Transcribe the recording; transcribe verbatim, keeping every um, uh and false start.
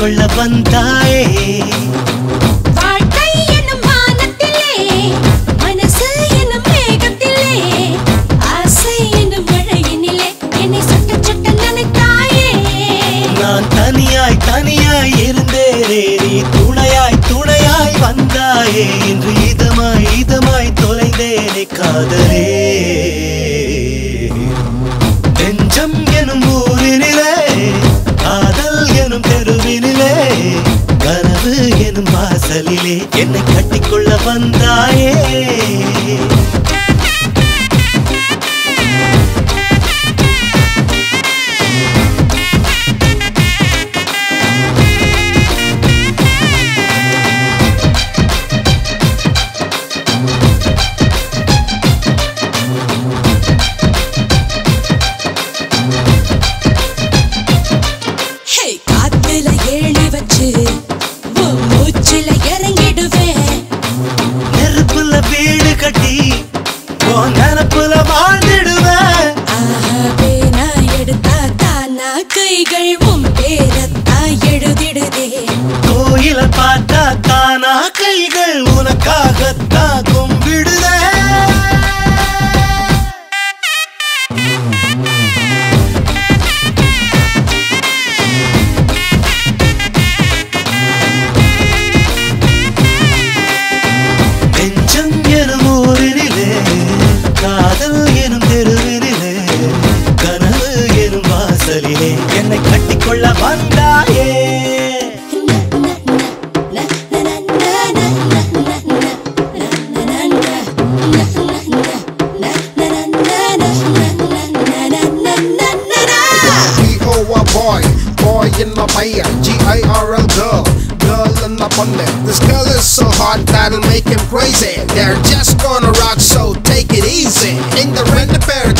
ಕೊಳ್ಳ ಬಂತಾಯೇ இன்று இதமாய் இதமாய் தொலைந்தேனே காதலே நெஞ்சம் எனும் ஊரினிலே காதல் எனும் தெருவினிலே கனவு எனும் வாசலிலே என்னை கட்டிக்கொள்ள வந்தாயே That'll make him crazy. They're just gonna rock, so take it easy. In the rent a pair